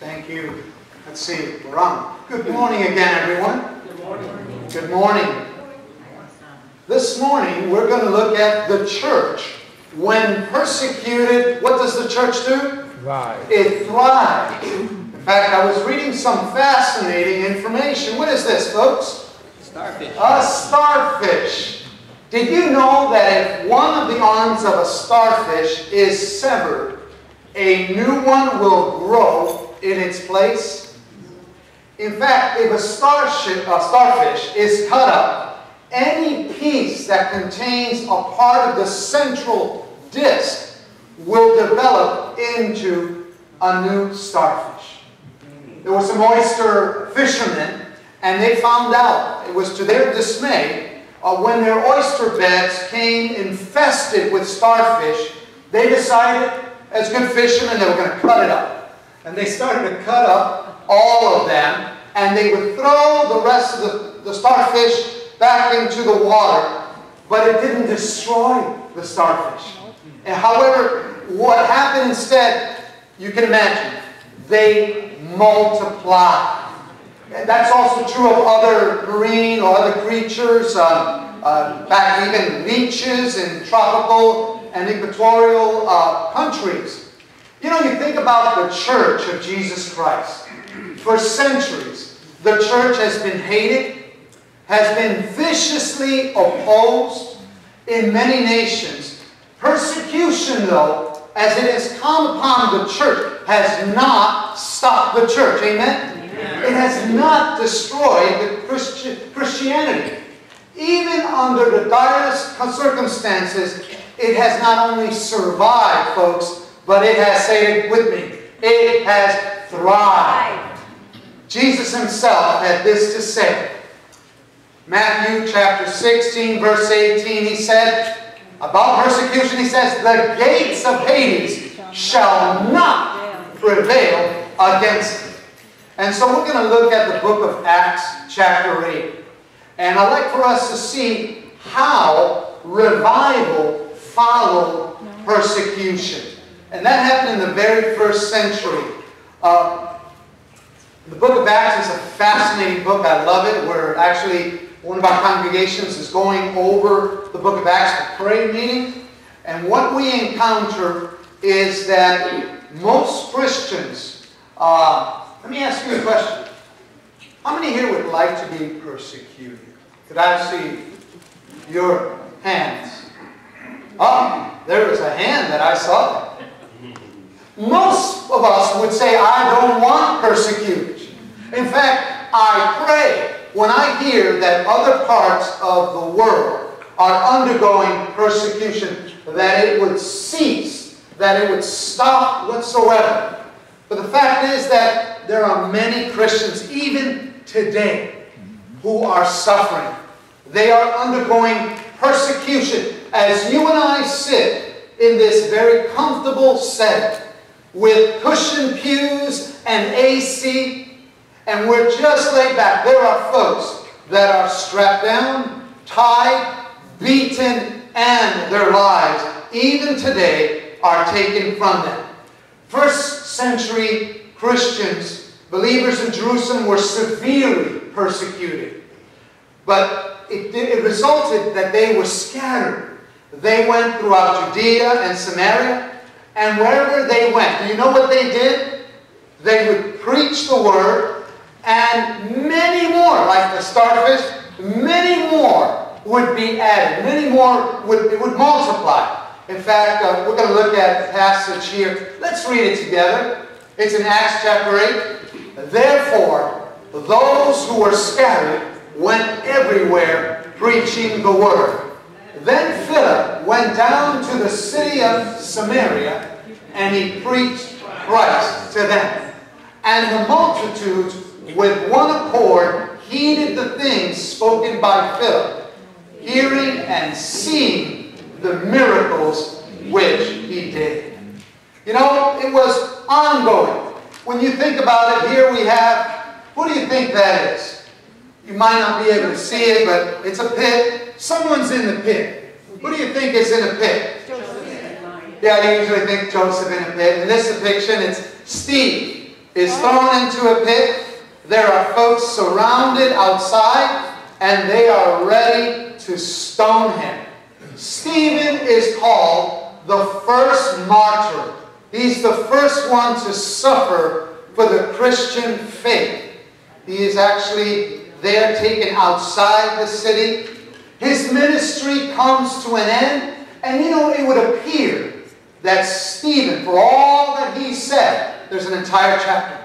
Thank you. Let's see, we're on. Good morning again, everyone. Good morning. Good morning. This morning, we're going to look at the church. When persecuted, what does the church do? Thrive. It thrives. In fact, I was reading some fascinating information. What is this, folks? Starfish. A starfish. Did you know that if one of the arms of a starfish is severed, a new one will grow in its place? In fact, if a starfish is cut up, any piece that contains a part of the central disc will develop into a new starfish. There were some oyster fishermen, and they found out, it was to their dismay, when their oyster beds came infested with starfish, they decided, as good fishermen, they were going to cut it up. And they started to cut up all of them, and they would throw the rest of the starfish back into the water, but it didn't destroy the starfish. And however, what happened instead, you can imagine, they multiplied. And that's also true of other marine or other creatures, back even leeches in tropical and equatorial countries. You know, you think about the church of Jesus Christ. For centuries, the church has been hated, has been viciously opposed in many nations. Persecution, though, as it has come upon the church, has not stopped the church. Amen? It has not destroyed the Christianity. Even under the direst circumstances, it has not only survived, folks, but it has, say it with me, it has thrived. Jesus himself had this to say. Matthew chapter 16, verse 18, he said, about persecution, he says, the gates of Hades shall not prevail against it. And so we're going to look at the book of Acts, chapter 8. And I'd like for us to see how revival followed persecution. And that happened in the very first century. The book of Acts is a fascinating book. I love it. We're actually, one of our congregations is going over the book of Acts for prayer meeting. And what we encounter is that most Christians... let me ask you a question. How many here would like to be persecuted? Could I see your hands? Oh, there was a hand that I saw. Most of us would say, I don't want persecution. In fact, I pray when I hear that other parts of the world are undergoing persecution, that it would cease, that it would stop whatsoever. But the fact is that there are many Christians, even today, who are suffering. They are undergoing persecution. As you and I sit in this very comfortable setting with cushioned pews and AC, and we're just laid back, there are folks that are strapped down, tied, beaten, and their lives, even today, are taken from them. First century Christians, believers in Jerusalem, were severely persecuted. But it resulted that they were scattered. They went throughout Judea and Samaria, and wherever they went, do you know what they did? They would preach the word, and many more, like the starfish, many more would be added. Many more would multiply. In fact, we're going to look at a passage here. Let's read it together. It's in Acts chapter 8. Therefore, those who were scattered went everywhere preaching the word. Then Philip went down to the city of Samaria, and he preached Christ to them. And the multitudes, with one accord, heeded the things spoken by Philip, hearing and seeing the miracles which he did. You know, it was ongoing. When you think about it, here we have, what do you think that is? You might not be able to see it, but it's a pit. Someone's in the pit. What do you think is in a pit? Joseph. Yeah, I usually think Joseph in a pit. In this depiction, it's Steve. is thrown into a pit. There are folks surrounded outside, and they are ready to stone him. Stephen is called the first martyr. He's the first one to suffer for the Christian faith. He is actually there taken outside the city. His ministry comes to an end. And you know, it would appear that Stephen, for all that he said, there's an entire chapter.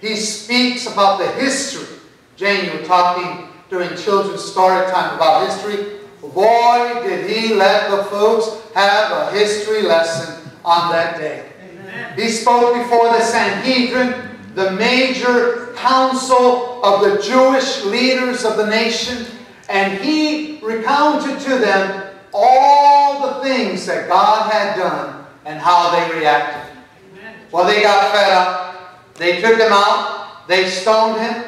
He speaks about the history. Jane, you were talking during children's story time about history. Boy, did he let the folks have a history lesson on that day. Amen. He spoke before the Sanhedrin, the major council of the Jewish leaders of the nation, and he recounted to them all the things that God had done and how they reacted. Amen. Well, they got fed up. They took him out. They stoned him.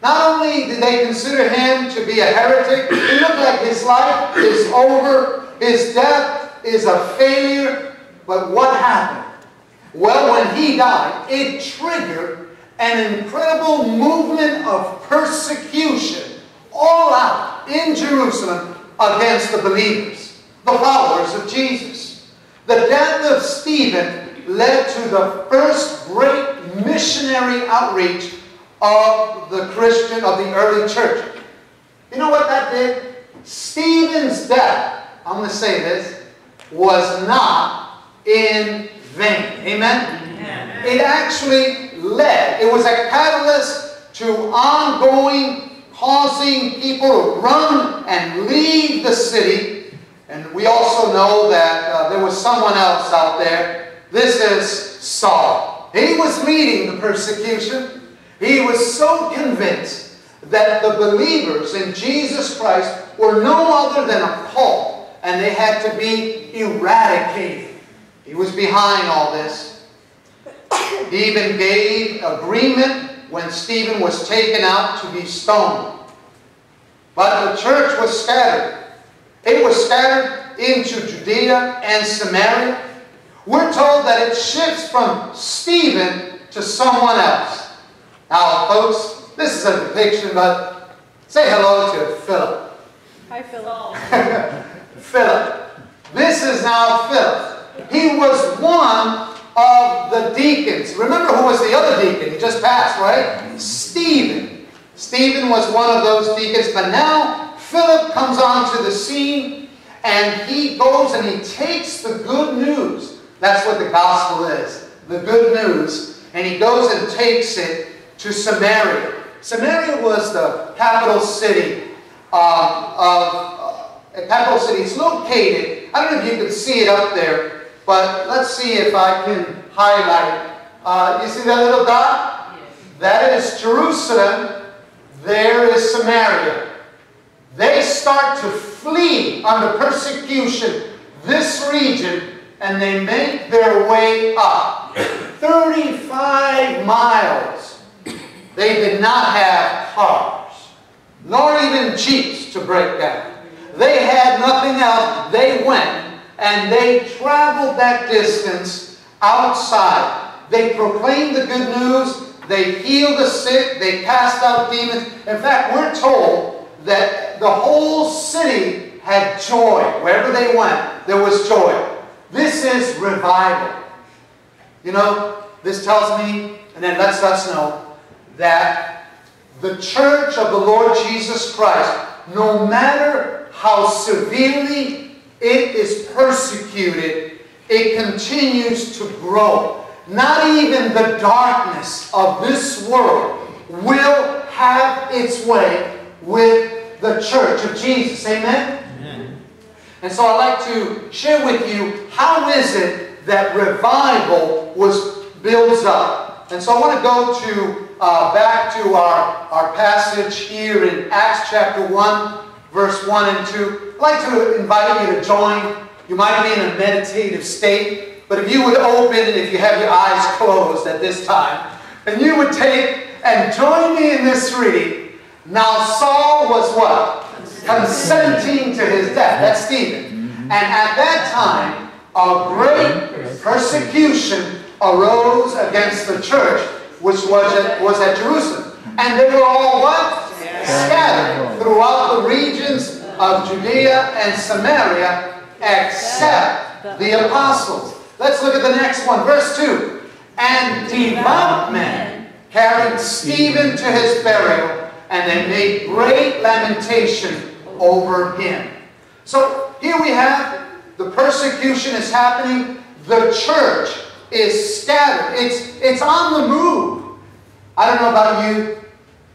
Not only did they consider him to be a heretic, it looked like his life is over. His death is a failure. But what happened? Well, when he died, it triggered an incredible movement of persecution all out in Jerusalem against the believers, the followers of Jesus. The death of Stephen led to the first great missionary outreach of the Christian, of the early church. You know what that did? Stephen's death, I'm going to say this, was not in vain. Amen? Amen. It actually led. It was a catalyst to ongoing, causing people to run and leave the city. And we also know that there was someone else out there. This is Saul. He was leading the persecution. He was so convinced that the believers in Jesus Christ were no other than a cult, and they had to be eradicated. He was behind all this. He even gave agreement when Stephen was taken out to be stoned. But the church was scattered. It was scattered into Judea and Samaria. We're told that it shifts from Stephen to someone else. Now, folks, this is a depiction, but say hello to Philip. Hi, Philip. Philip. This is now Philip. He was one of the deacons. Remember who was the other deacon? He just passed, right? Stephen. Stephen was one of those deacons, but now Philip comes onto the scene, and he goes and he takes the good news. That's what the gospel is, the good news. And he goes and takes it to Samaria. Samaria was the capital city It's located, I don't know if you can see it up there, but let's see if I can highlight. You see that little dot? Yes. That is Jerusalem. There is Samaria. They start to flee under persecution, this region, and they make their way up. 35 miles. They did not have cars, nor even jeeps to break down. They had nothing else. They went and they traveled that distance outside. They proclaimed the good news. They healed the sick. They cast out demons. In fact, we're told that the whole city had joy. Wherever they went, there was joy. This is revival. You know, this tells me, and then lets us know, that the church of the Lord Jesus Christ, no matter how severely it is persecuted, it continues to grow. Not even the darkness of this world will have its way with the church of Jesus. Amen? And so I'd like to share with you how is it that revival builds up. And so I want to go to back to our passage here in Acts chapter 1, verse 1 and 2. I'd like to invite you to join. You might be in a meditative state, but if you would open, if you have your eyes closed at this time, and you would take and join me in this reading. Now Saul was what? Consenting to his death. That's Stephen. And at that time, a great persecution arose against the church, which was at Jerusalem. And they were all what? Scattered throughout the regions of Judea and Samaria, except the apostles. Let's look at the next one, verse 2. And devout men carried Stephen to his burial, and they made great lamentation over him. So here we have the persecution is happening. The church is scattered. It's on the move. I don't know about you,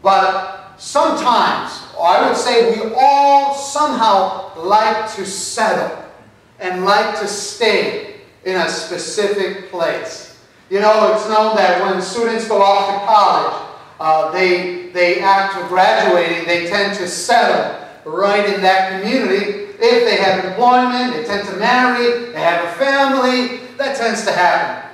but sometimes, or I would say we all somehow like to settle and like to stay in a specific place. You know, it's known that when students go off to college, after graduating, they tend to settle right in that community. If they have employment, they tend to marry, they have a family. That tends to happen.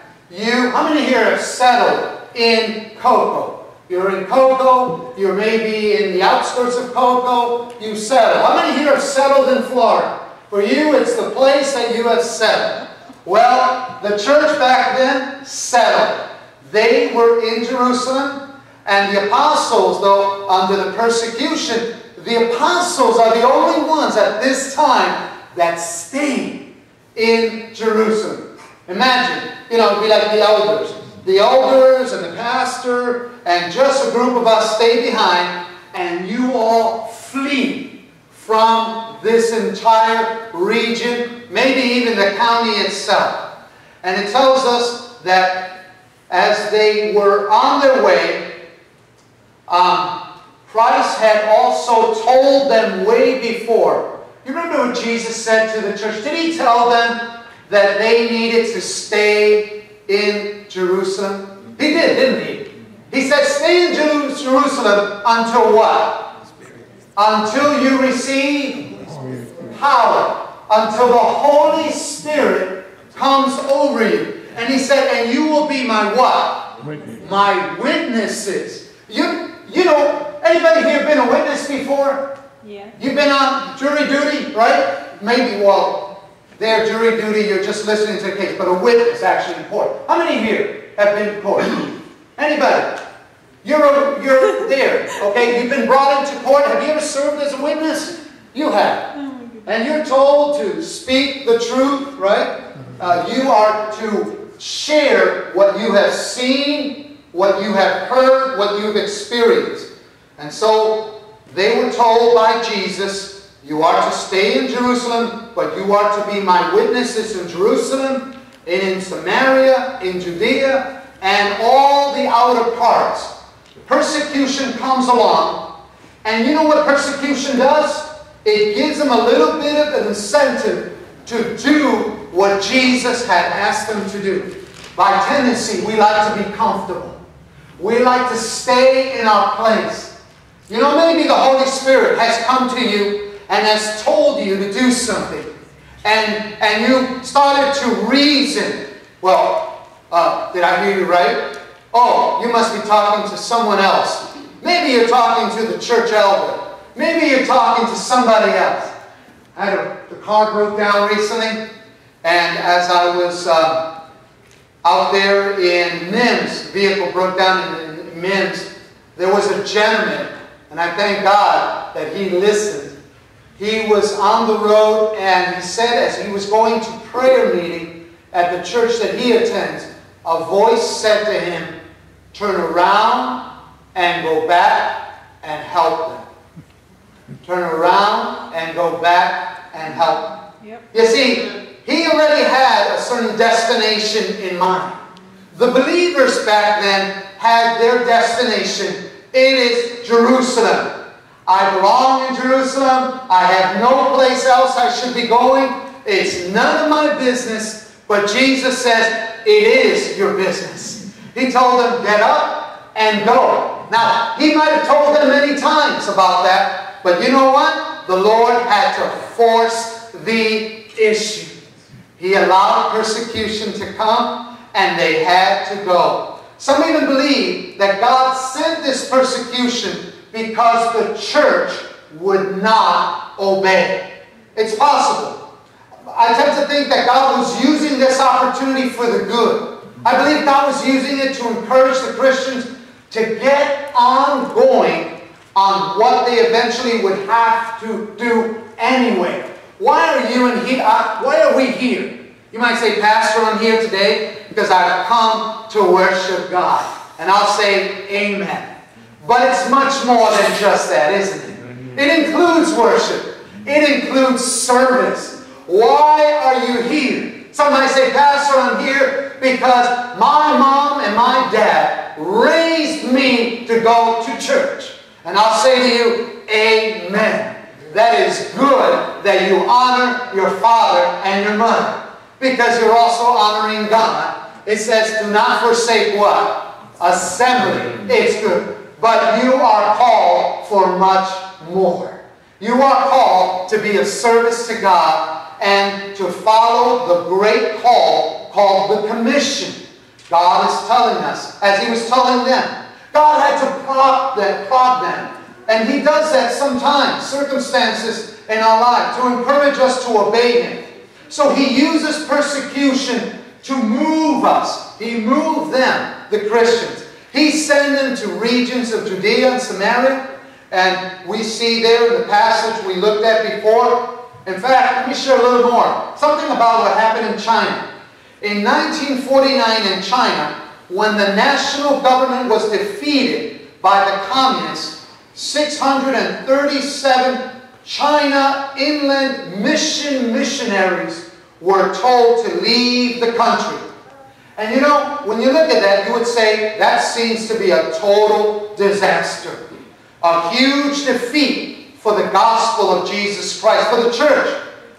How many here have settled in Cocoa? You're in Cocoa, you're maybe in the outskirts of Cocoa, you settle. How many here have settled in Florida? For you, it's the place that you have settled. Well, the church back then settled. They were in Jerusalem, and the apostles, though, under the persecution, the apostles are the only ones at this time that stayed in Jerusalem. Imagine, you know, it'd be like the elders. The elders and the pastor and just a group of us stay behind, and you all flee from this entire region, maybe even the county itself. And it tells us that as they were on their way, Christ had also told them way before. You remember what Jesus said to the church? Did he tell them that they needed to stay in Jerusalem? He did, didn't he? He said, stay in Jerusalem until what? Until you receive power. Until the Holy Spirit comes over you. And he said, and you will be my what? Witness. My witnesses. You know, anybody here been a witness before? Yeah. You've been on jury duty, right? Maybe, well, their jury duty, you're just listening to the case, but a witness is actually in court. How many here have been in court? Anybody? You're there, okay? You've been brought into court. Have you ever served as a witness? You have. And you're told to speak the truth, right? You are to share what you have seen, what you have heard, what you've experienced. And so they were told by Jesus, you are to stay in Jerusalem, but you are to be my witnesses in Jerusalem, and in Samaria, in Judea, and all the outer parts. Persecution comes along, and you know what persecution does? It gives them a little bit of an incentive to do what Jesus had asked them to do. By tendency, we like to be comfortable. We like to stay in our place. You know, maybe the Holy Spirit has come to you and has told you to do something, and you started to reason. Well, did I hear you right? Oh, you must be talking to someone else. Maybe you're talking to the church elder. Maybe you're talking to somebody else. I had the car broke down recently, and as I was out there in Mims, the vehicle broke down in Mims, there was a gentleman, and I thank God that he listened. He was on the road, and he said as he was going to prayer meeting at the church that he attends, a voice said to him, turn around and go back and help them. Turn around and go back and help them. Yep. You see, he already had a certain destination in mind. The believers back then had their destination. It is Jerusalem. I belong in Jerusalem. I have no place else I should be going. It's none of my business. But Jesus says, it is your business. He told them, get up and go. Now, he might have told them many times about that. But you know what? The Lord had to force the issue. He allowed persecution to come, and they had to go. Some even believe that God sent this persecution because the church would not obey. It's possible. I tend to think that God was using this opportunity for the good. I believe God was using it to encourage the Christians to get on going on what they eventually would have to do anyway. Why are we here? You might say, Pastor, I'm here today because I've come to worship God. And I'll say, amen. But it's much more than just that, isn't it? It includes worship. It includes service. Why are you here? Somebody say, Pastor, I'm here because my mom and my dad raised me to go to church. And I'll say to you, amen. That is good that you honor your father and your mother, because you're also honoring God. It says, do not forsake what? Assembly. It's good. But you are called for much more. You are called to be of service to God and to follow the great call called the commission. God is telling us, as He was telling them. God had to prod them. And He does that sometimes, circumstances in our life, to encourage us to obey Him. So He uses persecution to move us. He moved them, the Christians. He sent them to regions of Judea and Samaria. And we see there in the passage we looked at before. In fact, let me share a little more. Something about what happened in China. In 1949 in China, when the national government was defeated by the communists, 637 China inland missionaries were told to leave the country. And you know, when you look at that, you would say, that seems to be a total disaster. A huge defeat for the gospel of Jesus Christ, for the church.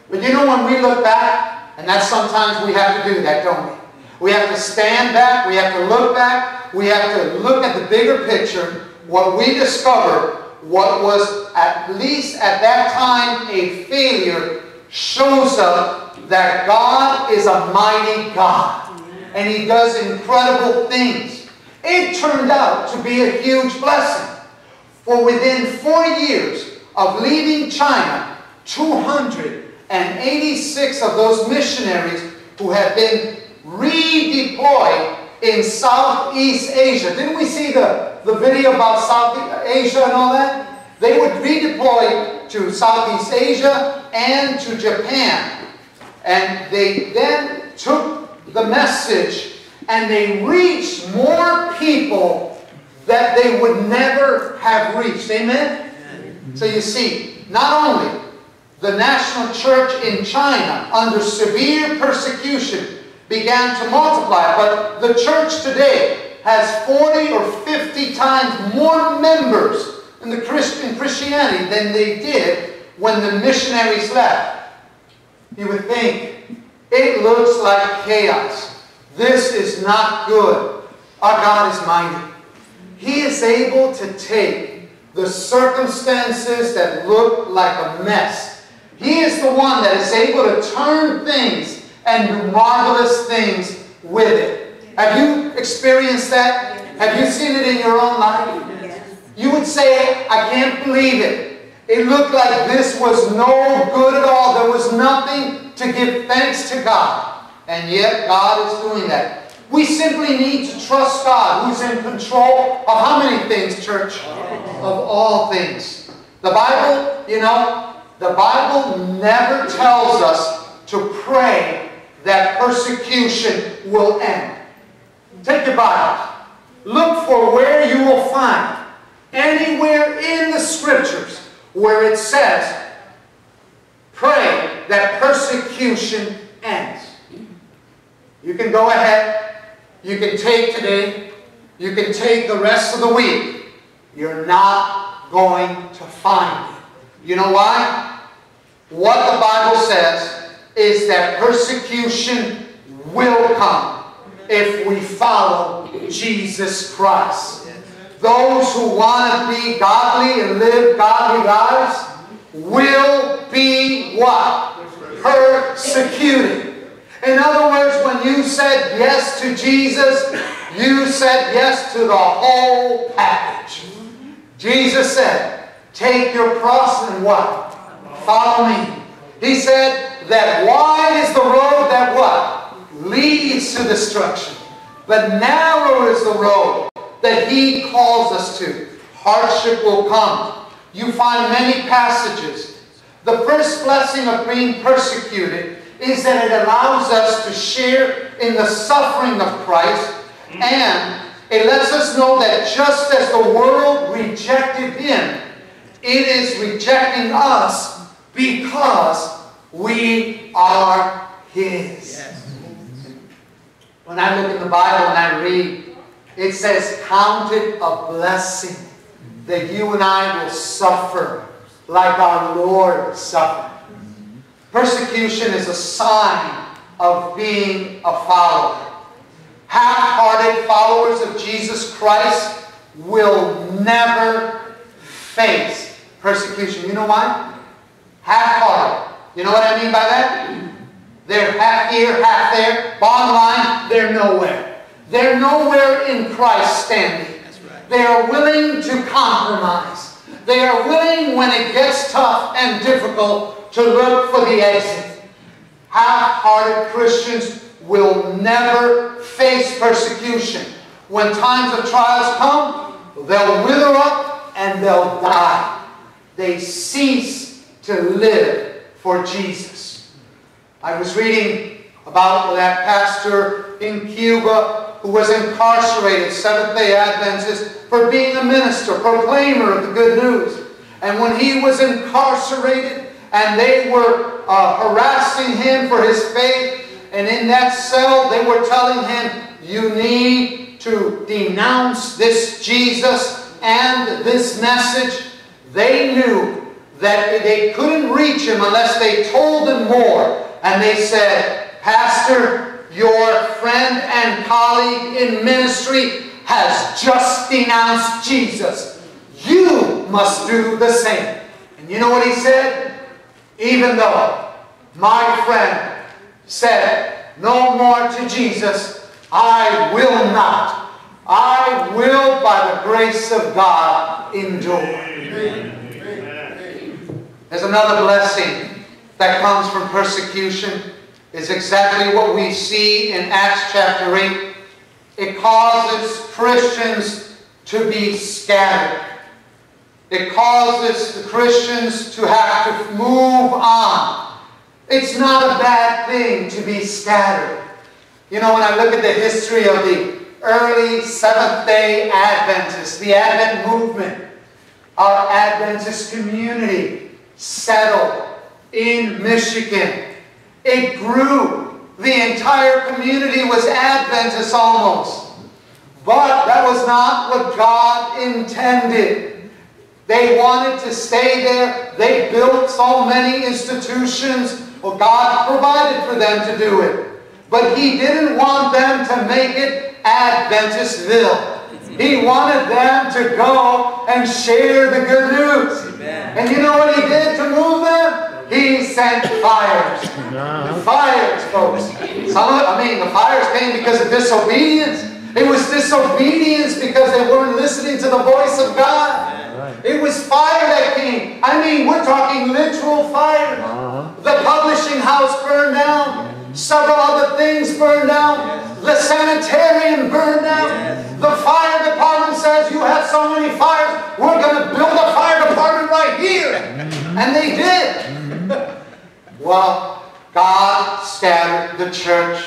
But you know, when we look back, and that's sometimes we have to do that, don't we? We have to stand back, we have to look back, we have to look at the bigger picture, what we discovered. What was, at least at that time, a failure shows us that God is a mighty God. And He does incredible things. It turned out to be a huge blessing. For within 4 years of leaving China, 286 of those missionaries who had been redeployed in Southeast Asia. Didn't we see the video about South Asia and all that? They would redeploy to Southeast Asia and to Japan. And they then took the message and they reached more people that they would never have reached. Amen? So you see, not only the national church in China under severe persecution began to multiply, but the church today has 40 or 50 times more members in the Christianity than they did when the missionaries left. You would think, it looks like chaos. This is not good. Our God is mighty. He is able to take the circumstances that look like a mess. He is the one that is able to turn things and do marvelous things with it. Have you experienced that? Yes. Have you seen it in your own life? Yes. You would say, I can't believe it. It looked like this was no good at all. There was nothing to give thanks to God. And yet God is doing that. We simply need to trust God, who's in control of how many things, church? Of all things. The Bible, you know, the Bible never tells us to pray that persecution will end. Take your Bible. Look for where you will find anywhere in the Scriptures where it says, pray that persecution ends. You can go ahead. You can take today. You can take the rest of the week. You're not going to find it. You know why? What the Bible says is that persecution will come if we follow Jesus Christ. Those who want to be godly and live godly lives will be what? Persecuted. In other words, when you said yes to Jesus, you said yes to the whole package. Jesus said, take your cross and what? Follow me. He said that wide is the road that what? Leads to destruction. But narrow is the road that He calls us to. Hardship will come. You find many passages. The first blessing of being persecuted is that it allows us to share in the suffering of Christ, and it lets us know that just as the world rejected Him, it is rejecting us because we are His. Yes. When I look in the Bible and I read, it says, count it a blessing that you and I will suffer like our Lord suffered. Persecution is a sign of being a follower. Half-hearted followers of Jesus Christ will never face persecution. You know why? Half-hearted. You know what I mean by that? They're half here, half there. Bottom line, they're nowhere. They're nowhere in Christ standing. That's right. They are willing to compromise. They are willing, when it gets tough and difficult, to look for the exit. Half-hearted Christians will never face persecution. When times of trials come, they'll wither up and they'll die. They cease to live for Jesus. I was reading about that pastor in Cuba who was incarcerated, Seventh-day Adventist, for being a minister, proclaimer of the good news. And when he was incarcerated and they were harassing him for his faith, and in that cell they were telling him, you need to denounce this Jesus and this message. They knew that they couldn't reach him unless they told him more. And they said, Pastor, your friend and colleague in ministry has just denounced Jesus. You must do the same. And you know what he said? Even though my friend said no more to Jesus, I will not. I will, by the grace of God, endure. Amen. There's another blessing that comes from persecution. It's exactly what we see in Acts chapter 8. It causes Christians to be scattered. It causes the Christians to have to move on. It's not a bad thing to be scattered. You know, when I look at the history of the early Seventh-day Adventists, the Advent movement, our Adventist community settled in Michigan. It grew. The entire community was Adventist almost. But that was not what God intended. They wanted to stay there. They built so many institutions. Well, God provided for them to do it. But He didn't want them to make it Adventistville. He wanted them to go and share the good news. Amen. And you know what He did to move them? He sent fires. The fires, folks. The fires came because of disobedience. It was disobedience because they weren't listening to the voice of God. It was fire that came. We're talking literal fire. The publishing house burned down. Several other things burned down. The sanitarium burned down. The fire department says, you have so many fires, we're going to build a fire department right here. And they did. Well, God scattered the church.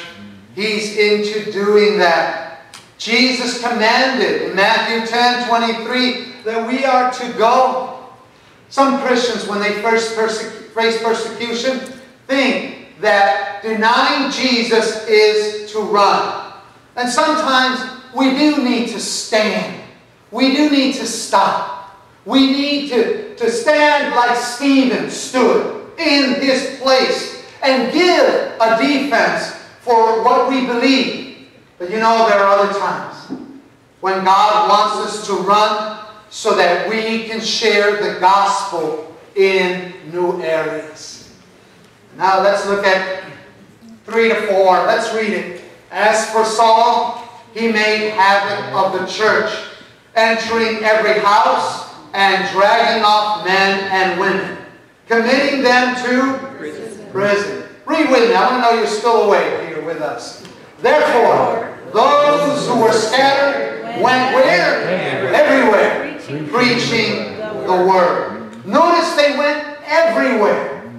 He's into doing that. Jesus commanded in Matthew 10:23 that we are to go. Some Christians, when they first face persecution, think that denying Jesus is to run. And sometimes we do need to stand. We do need to stop. We need to stand like Stephen stood in his place and give a defense for what we believe. But you know, there are other times when God wants us to run so that we can share the gospel in new areas. Now let's look at 3 to 4. Let's read it. As for Saul, he made havoc of the church, entering every house and dragging off men and women, committing them to prison. Read with me. I want to know you're still awake here with us. Therefore, Those who were scattered went where? Everywhere. Preaching the word. Notice they went everywhere.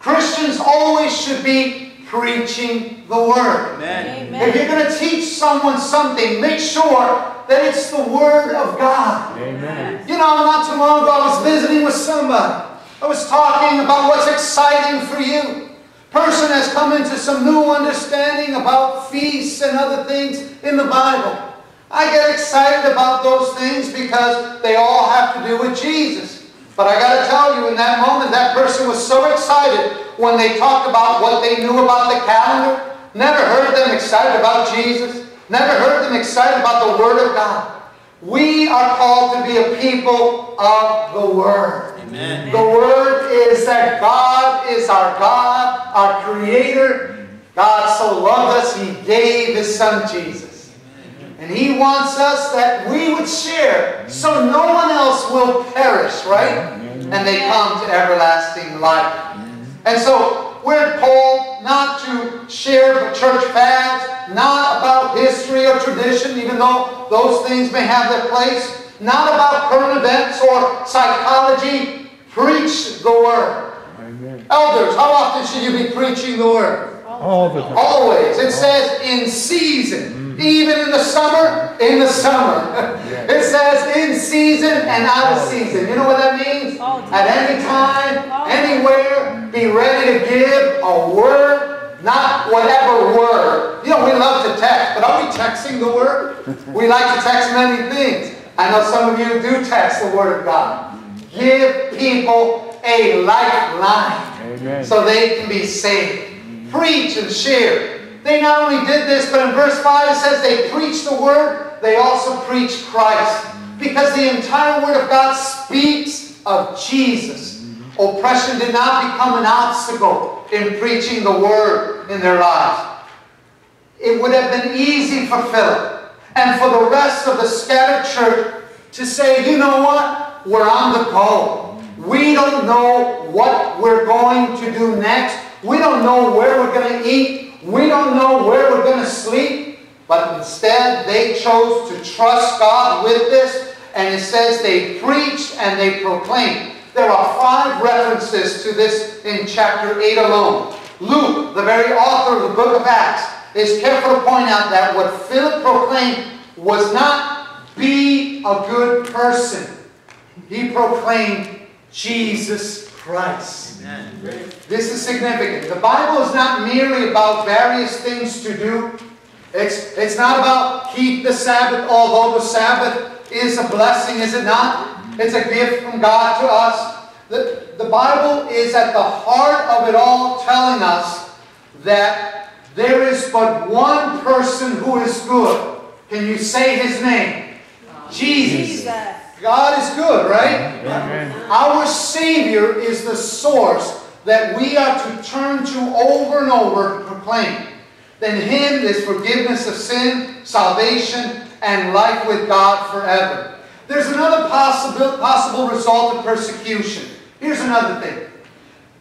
Christians always should be preaching the word. Amen. If you're going to teach someone something, make sure that it's the word of God. Amen. You know, not too long ago I was visiting with somebody. I was talking about what's exciting for you. Person has come into some new understanding about feasts and other things in the Bible. I get excited about those things because they all have to do with Jesus. But I got to tell you, in that moment, that person was so excited when they talked about what they knew about the calendar. Never heard them excited about Jesus. Never heard them excited about the Word of God. We are called to be a people of the Word. Amen. The Word is that God is our God, our Creator. God so loved us, He gave His Son Jesus. Amen. And He wants us that we would share so no one else will perish, right? Amen. And they come to everlasting life. Amen. And so we're called not to share the church fads, not about history or tradition, even though those things may have their place, not about current events or psychology. Preach the Word. Amen. Elders, how often should you be preaching the Word? All the time. Always. It says in season, even in the summer, It says in season and out of season. You know what that means? At any time, anywhere, be ready to give a word. Not whatever word. You know, we love to text, but are we texting the Word? We like to text many things. I know some of you do text the Word of God. Give people a lifeline. Amen. So they can be saved. Preach and share. They not only did this, but in verse 5 it says they preached the Word, they also preached Christ. Because the entire Word of God speaks of Jesus. Oppression did not become an obstacle in preaching the Word in their lives. It would have been easy for Philip and for the rest of the scattered church to say, you know what? We're on the go. We don't know what we're going to do next. We don't know where we're going to eat. We don't know where we're going to sleep. But instead, they chose to trust God with this. And it says they preached and they proclaimed. There are 5 references to this in chapter 8 alone. Luke, the very author of the book of Acts, is careful to point out that what Philip proclaimed was not be a good person. He proclaimed Jesus Christ. Amen. This is significant. The Bible is not merely about various things to do. It's not about keep the Sabbath, although the Sabbath is a blessing, is it not? It's a gift from God to us. The Bible is at the heart of it all telling us that there is but one person who is good. Can you say His name? Jesus. God is good, right? Amen. Our Savior is the source that we are to turn to over and over and proclaim. Then Him is forgiveness of sin, salvation, and life with God forever. There's another possible result of persecution. Here's another thing.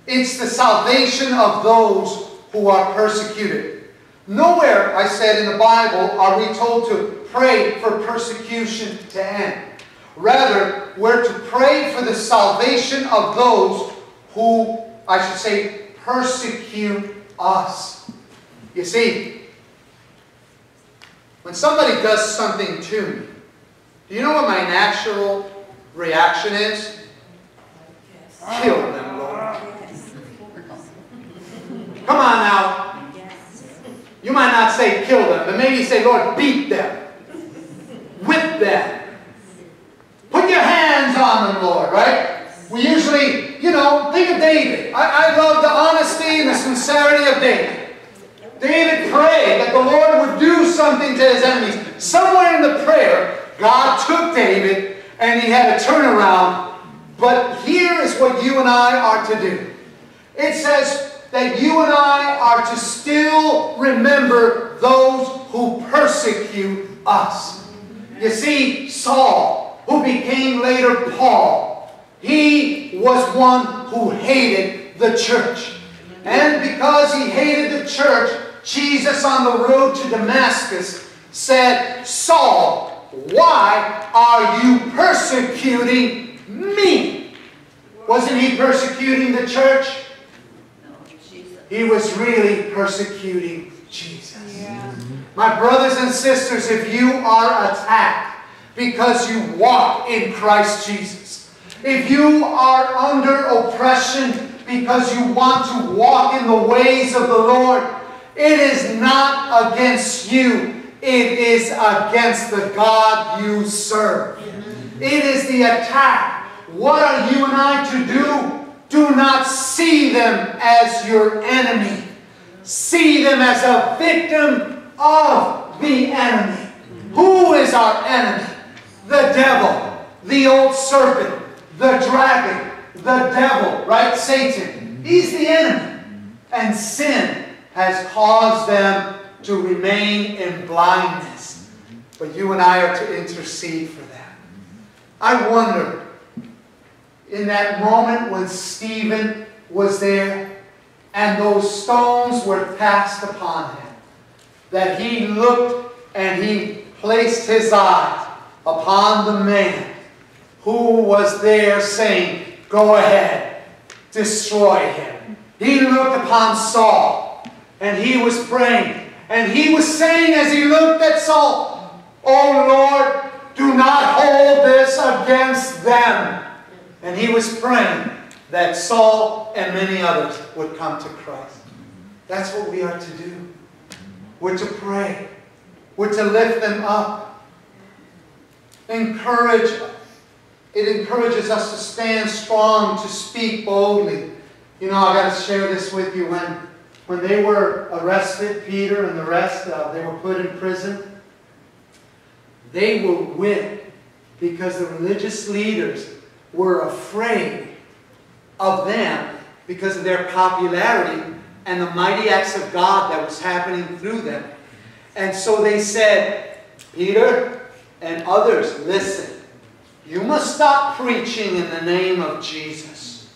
It's the salvation of those who are persecuted. Nowhere, I said, in the Bible are we told to pray for persecution to end. Rather, we're to pray for the salvation of those who, I should say, persecute us. You see, when somebody does something to me, do you know what my natural reaction is? Kill them, Lord. Come on now. You might not say kill them, but maybe you say, Lord, beat them. Whip them. Put your hands on them, Lord, right? We usually, you know, think of David. I love the honesty and the sincerity of David. David prayed that the Lord would do something to his enemies. Somewhere in the prayer, God took David and he had a turnaround. But here is what you and I are to do. It says that you and I are to still remember those who persecute us. You see, Saul, who became later Paul, he was one who hated the church. And because he hated the church, Jesus on the road to Damascus said, Saul, why are you persecuting me? Wasn't he persecuting the church? He was really persecuting Jesus. Yeah. My brothers and sisters, if you are attacked because you walk in Christ Jesus, if you are under oppression because you want to walk in the ways of the Lord, it is not against you. It is against the God you serve. It is the attack. What are you and I to do? Do not see them as your enemy. See them as a victim of the enemy. Who is our enemy? The devil, the old serpent, the dragon, the devil, right? Satan. He's the enemy. And sin has caused them to remain in blindness. But you and I are to intercede for them. I wonder, in that moment when Stephen was there and those stones were cast upon him, that he looked and he placed his eyes upon the man who was there saying, go ahead, destroy him. He looked upon Saul and he was praying and he was saying as he looked at Saul, oh Lord, do not hold this against them. And he was praying that Saul and many others would come to Christ. That's what we are to do. We're to pray. We're to lift them up. Encourage. It encourages us to stand strong, to speak boldly. You know, I've got to share this with you. When they were arrested, Peter and the rest, they were put in prison. They were whipped because the religious leaders were afraid of them because of their popularity and the mighty acts of God that was happening through them. And so they said, Peter and others, listen, you must stop preaching in the name of Jesus.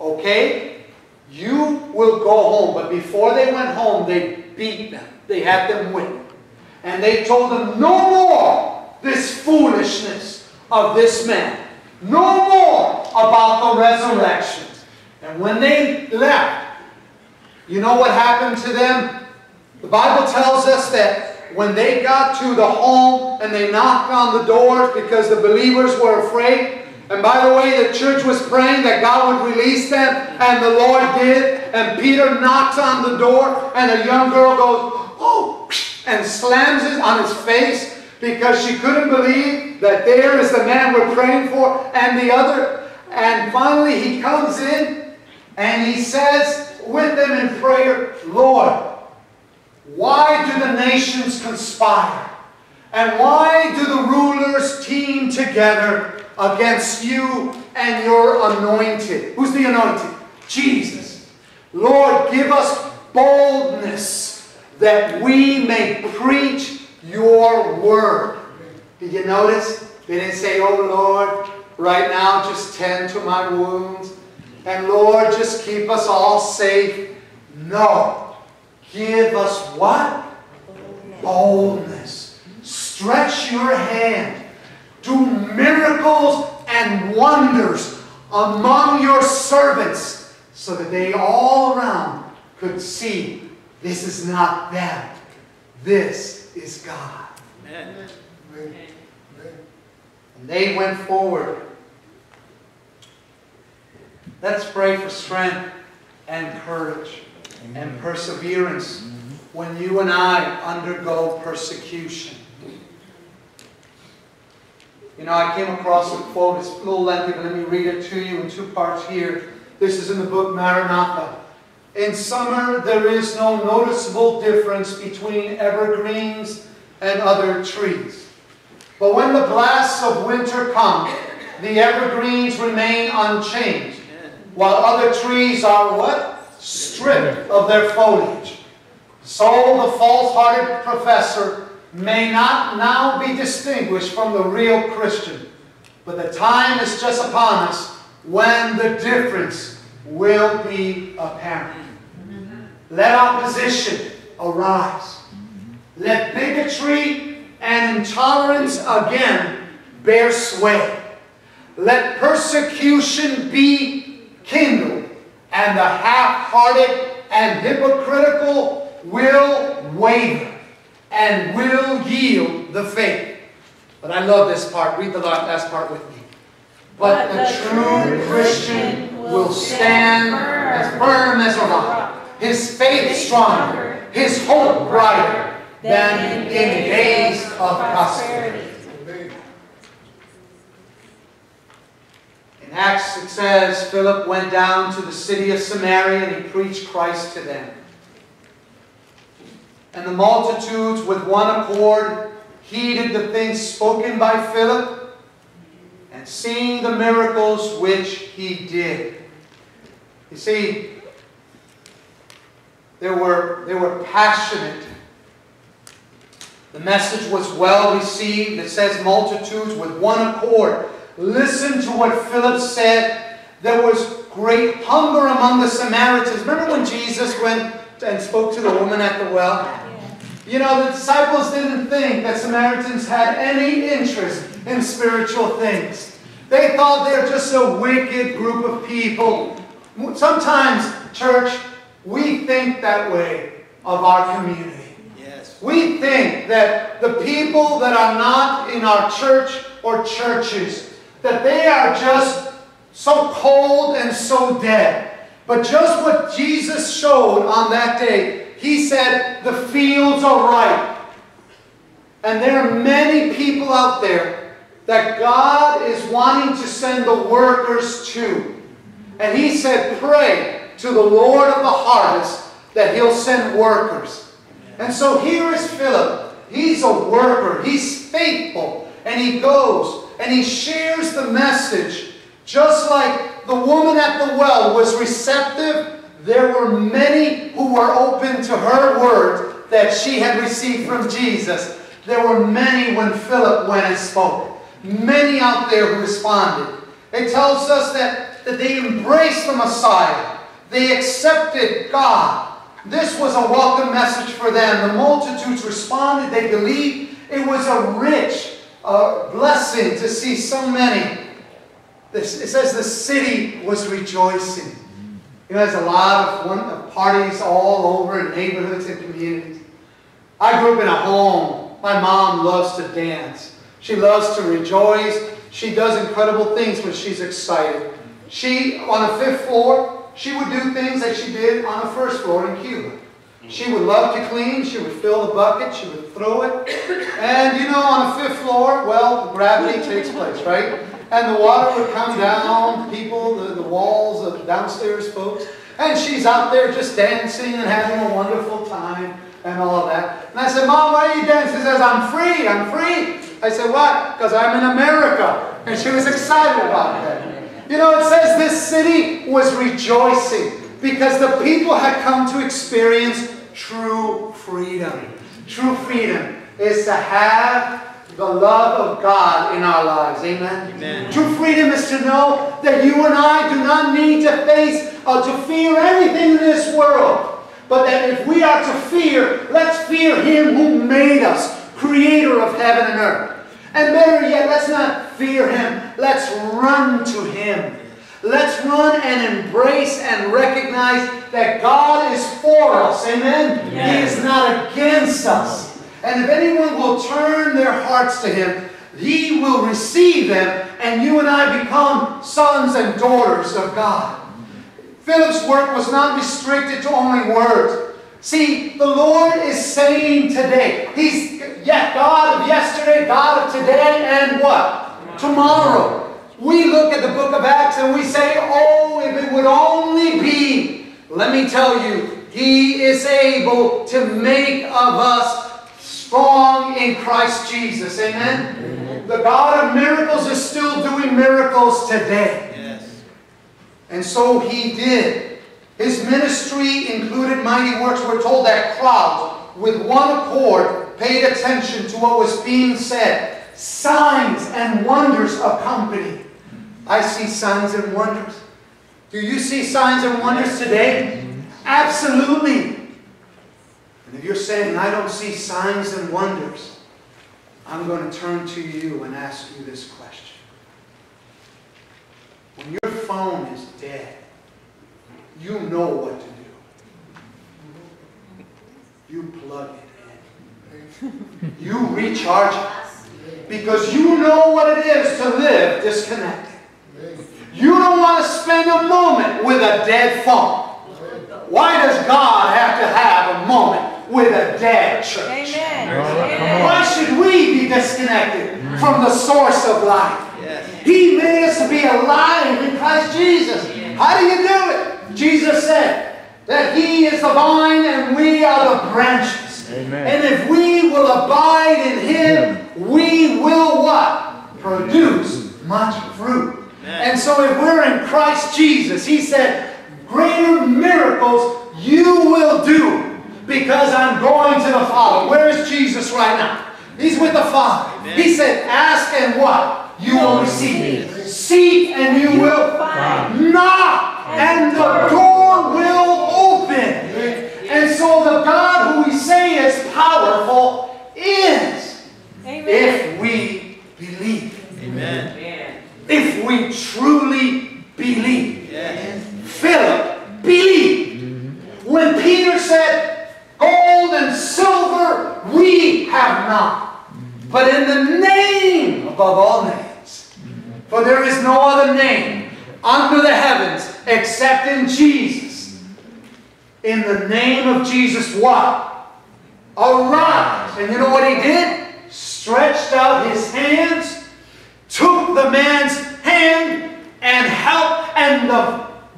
Okay? You will go home. But before they went home, they beat them. They had them whipped. And they told them, no more this foolishness of this man. No more about the resurrection. And when they left, you know what happened to them? The Bible tells us that when they got to the home and they knocked on the doors because the believers were afraid. And by the way, the church was praying that God would release them, and the Lord did. And Peter knocks on the door, and a young girl goes, oh, and slams it on his face, because she couldn't believe that there is the man we're praying for and the other. And finally he comes in and he says with them in prayer, Lord, why do the nations conspire? And why do the rulers team together against you and your anointed? Who's the anointed? Jesus. Lord, give us boldness that we may preach your word. Did you notice? They didn't say, oh Lord, right now just tend to my wounds. And Lord, just keep us all safe. No. Give us what? Boldness. Boldness. Stretch your hand. Do miracles and wonders among your servants so that they all around could see this is not them. This is God. Amen. Amen. And they went forward. Let's pray for strength and courage. Amen. And perseverance. Amen. When you and I undergo persecution. You know, I came across a quote. It's a little lengthy, but let me read it to you in two parts here. This is in the book Maranatha. In summer, there is no noticeable difference between evergreens and other trees. But when the blasts of winter come, the evergreens remain unchanged, while other trees are what? Stripped of their foliage. So the false-hearted professor may not now be distinguished from the real Christian. But the time is just upon us when the difference will be apparent. Let opposition arise. Let bigotry and intolerance again bear sway. Let persecution be kindled, and the half-hearted and hypocritical will waver and will yield the faith. But I love this part. Read the last part with me. But the true Christian will stand as firm as a rock, his faith stronger, his hope brighter than in the days of prosperity. In Acts it says, Philip went down to the city of Samaria and he preached Christ to them. And the multitudes with one accord heeded the things spoken by Philip, and seeing the miracles which he did. You see, they were passionate. The message was well received. It says multitudes with one accord. Listen to what Philip said. There was great hunger among the Samaritans. Remember when Jesus went and spoke to the woman at the well? You know, the disciples didn't think that Samaritans had any interest in spiritual things. They thought they're just a wicked group of people. Sometimes, church, we think that way of our community. We think that the people that are not in our church or churches, that they are just so cold and so dead. But just what Jesus showed on that day, he said, the fields are ripe. And there are many people out there that God is wanting to send the workers to. And he said, pray to the Lord of the harvest that he'll send workers. And so here is Philip. He's a worker. He's faithful. And he goes and he shares the message. Just like the woman at the well was receptive, there were many who were open to her word that she had received from Jesus. There were many when Philip went and spoke. Many out there who responded. It tells us that they embraced the Messiah. They accepted God. This was a welcome message for them. The multitudes responded. They believed. It was a rich blessing to see so many. It says the city was rejoicing. You know, there's a lot of parties all over in neighborhoods and communities. I grew up in a home. My mom loves to dance. She loves to rejoice. She does incredible things when she's excited. She, on the 5th floor, she would do things that she did on the 1st floor in Cuba. She would love to clean. She would fill the bucket. She would throw it. And, you know, on the 5th floor, well, gravity takes place, right? And the water would come down, people, the walls of downstairs folks. And she's out there just dancing and having a wonderful time and all of that. And I said, Mom, why are you dancing? She says, I'm free. I'm free. I said, what? Because I'm in America. And she was excited about that. You know, it says this city was rejoicing because the people had come to experience true freedom. True freedom is to have the love of God in our lives. Amen? Amen. True freedom is to know that you and I do not need to face or to fear anything in this world. But that if we are to fear, let's fear Him who made us, creator of heaven and earth. And better yet, let's not fear Him. Let's run to Him. Let's run and embrace and recognize that God is for us. Amen? Yes. He is not against us. And if anyone will turn their hearts to Him, He will receive them, and you and I become sons and daughters of God. Philip's work was not restricted to only words. See, the Lord is saying today, He's God of yesterday, God of today, and what? Tomorrow. We look at the book of Acts and we say, oh, if it would only be. Let me tell you, He is able to make of us strong in Christ Jesus. Amen? Amen. The God of miracles is still doing miracles today. Yes. And so He did. His ministry included mighty works. We're told that crowds, with one accord, paid attention to what was being said. Signs and wonders accompanied. I see signs and wonders. Do you see signs and wonders today? Absolutely. And if you're saying, I don't see signs and wonders, I'm going to turn to you and ask you this question. When your phone is dead, you know what to do. You plug it in. You recharge it. Because you know what it is to live disconnected. You don't want to spend a moment with a dead phone. Why does God have to have a moment with a dead church? Amen. Why should we be disconnected from the source of life? He made us to be alive in Christ Jesus. How do you do it? Jesus said that He is the vine and we are the branches. Amen. And if we will abide in Him, we will what? Produce much fruit. Amen. And so if we're in Christ Jesus, He said, greater miracles you will do because I'm going to the Father. Where is Jesus right now? He's with the Father. Amen. He said, ask and what? You will receive. Seek and you will find. Knock and the door will open. And so the God who we say is powerful is. Amen. If we believe. Amen. If we truly believe. Yes. Philip believed. When Peter said, gold and silver we have not, but in the name above all names, for there is no other name under the heavens except in Jesus. In the name of Jesus, what? Arise. And you know what he did? Stretched out his hands, took the man's hand and helped, and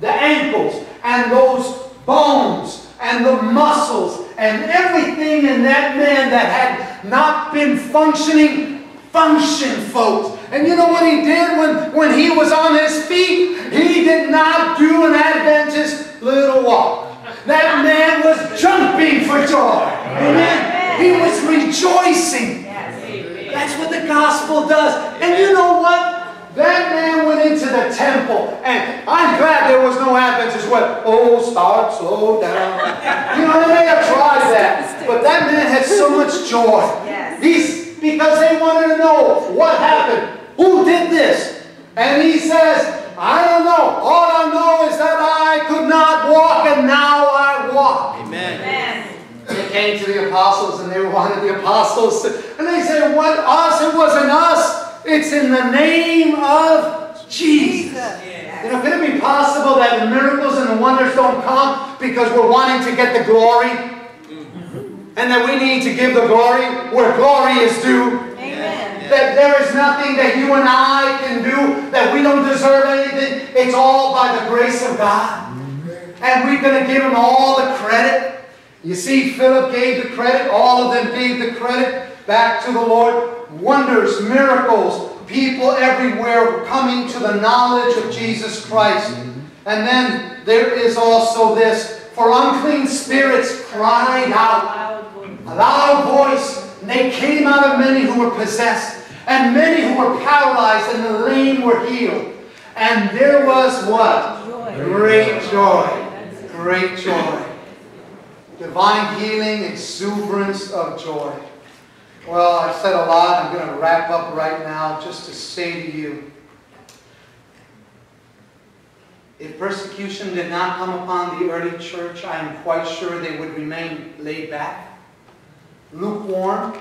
the ankles and those bones and the muscles and everything in that man that had not been functioning, functioned, folks. And you know what he did when he was on his feet? He did not do an Adventist little walk. That man was jumping for joy. Amen. He was rejoicing. That's what the gospel does. And you know what? That man went into the temple, and I'm glad there was no Adventist went, oh, start slow down. You know, they may have tried that, but that man had so much joy. Yes. Because they wanted to know what happened, who did this? And he says, I don't know. All I know is that I could not walk, and now I walk. Amen. Amen. They came to the apostles, and they wanted the apostles to, and they said, what us? It wasn't us. It's in the name of Jesus. Yeah. You know, could it be possible that the miracles and the wonders don't come because we're wanting to get the glory? And that we need to give the glory where glory is due? Amen. That there is nothing that you and I can do, that we don't deserve anything. It's all by the grace of God. And we're going to give Him all the credit. You see, Philip gave the credit. All of them gave the credit back to the Lord. Wonders, miracles, people everywhere coming to the knowledge of Jesus Christ. And then there is also this, for unclean spirits cried out, a loud voice, and they came out of many who were possessed, and many who were paralyzed, and the lame were healed. And there was what? Joy. Great joy. Great joy. Divine healing, exuberance of joy. Well, I've said a lot. I'm going to wrap up right now just to say to you, if persecution did not come upon the early church, I am quite sure they would remain laid back, lukewarm,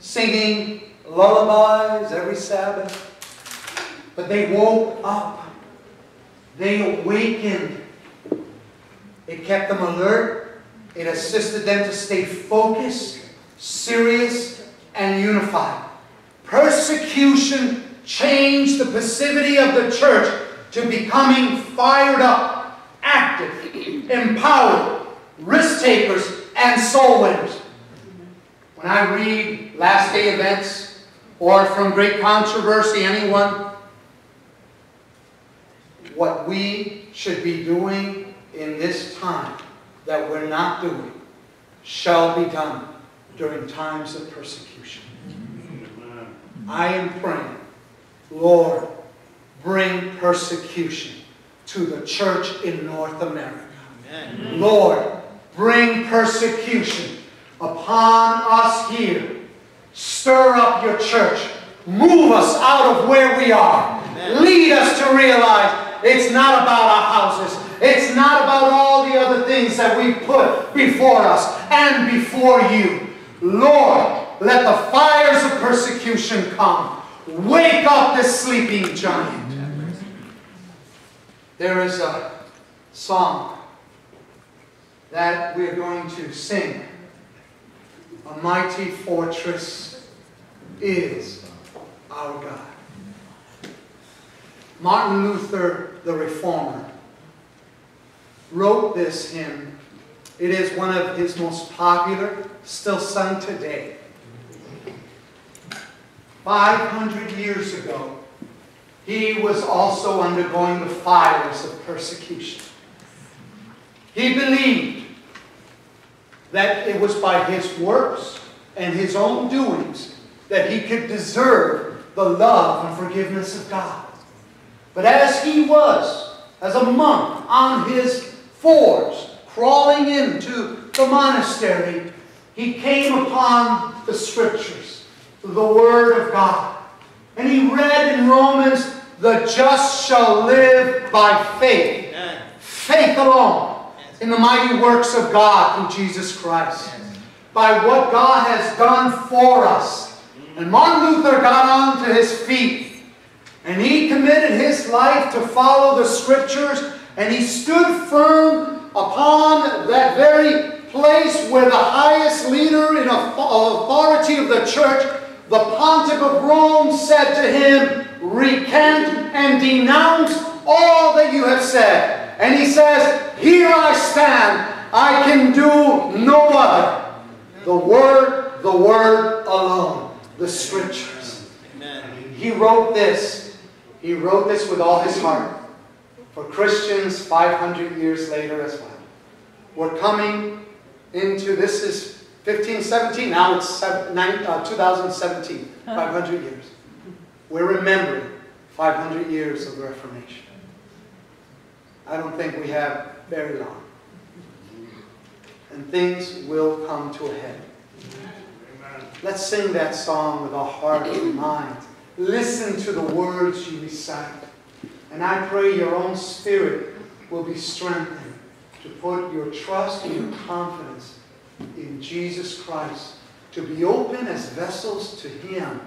singing lullabies every Sabbath. But they woke up. They awakened. It kept them alert. It assisted them to stay focused, serious, and unified. Persecution changed the passivity of the church to becoming fired up, active, empowered, risk takers, and soul winners. When I read last day events or From Great Controversy, anyone, what we should be doing in this time that we're not doing shall be done during times of persecution. I am praying, Lord, bring persecution to the church in North America. Amen. Lord, bring persecution upon us here. Stir up of your church. Move us out of where we are. Amen. Lead us to realize it's not about our houses. It's not about all the other things that we put before us and before you. Lord, let the fires of persecution come. Wake up this sleeping giant. There is a song that we're going to sing. A mighty fortress is our God. Martin Luther, the reformer, wrote this hymn. It is one of his most popular, still sung today. 500 years ago, he was also undergoing the fires of persecution. He believed that it was by his works and his own doings that he could deserve the love and forgiveness of God. But as he was, as a monk on his forge, crawling into the monastery, he came upon the Scriptures, the Word of God. And he read in Romans, the just shall live by faith. Amen. Faith alone, yes, in the mighty works of God through Jesus Christ. Yes. By what God has done for us. And Martin Luther got onto his feet. And he committed his life to follow the Scriptures. And he stood firm upon that very place where the highest leader in authority of the church, the Pontiff of Rome, said to him, "Recant and denounce all that you have said." And he says, "Here I stand. I can do no other." The Word alone, the Scriptures. Amen. He wrote this. He wrote this with all his heart. For Christians 500 years later as well. We're coming into, this is 1517, now it's 2017, 500 years. We're remembering 500 years of the Reformation. I don't think we have very long. And things will come to a head. Let's sing that song with our heart and mind. Listen to the words you recite. And I pray your own spirit will be strengthened to put your trust and your confidence in Jesus Christ, to be open as vessels to Him,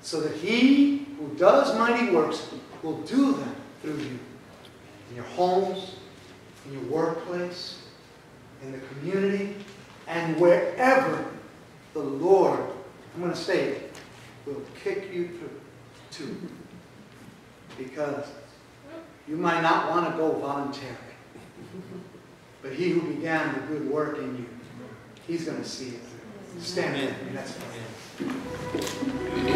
so that He who does mighty works will do them through you, in your homes, in your workplace, in the community, and wherever the Lord, I'm going to say it, will kick you through to. Because you might not want to go voluntarily. But He who began the good work in you, He's going to see it through. Stand with me. That's it.